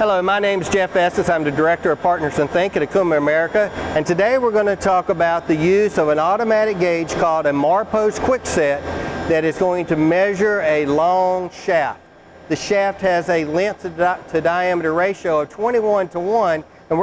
Hello, my name is Jeff Esses. I'm the Director of Partners in THINC at Okuma America, and today we're going to talk about the use of an automatic gauge called a Marposs Quick Set that is going to measure a long shaft. The shaft has a length to diameter ratio of 21:1, and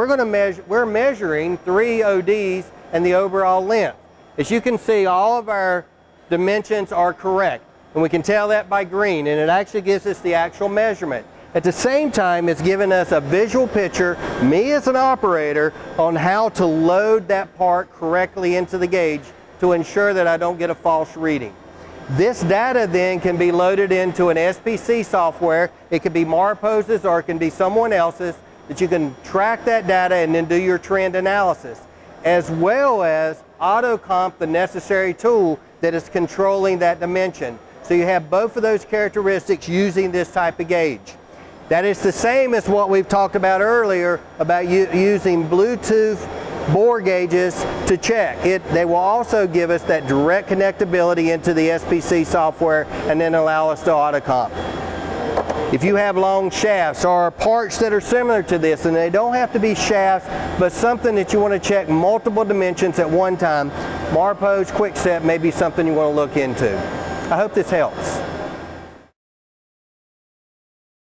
we're measuring 3 ODs and the overall length. As you can see, all of our dimensions are correct, and we can tell that by green, and it actually gives us the actual measurement. At the same time, it's giving us a visual picture, me as an operator, on how to load that part correctly into the gauge to ensure that I don't get a false reading. This data then can be loaded into an SPC software. It could be Marposs's or it can be someone else's, that you can track that data and then do your trend analysis, as well as AutoComp, the necessary tool that is controlling that dimension. So you have both of those characteristics using this type of gauge. That is the same as what we've talked about earlier about using Bluetooth bore gauges to check. They will also give us that direct connectability into the SPC software and then allow us to AutoComp. If you have long shafts or parts that are similar to this, and they don't have to be shafts, but something that you want to check multiple dimensions at one time, Marposs Quick Set may be something you want to look into. I hope this helps.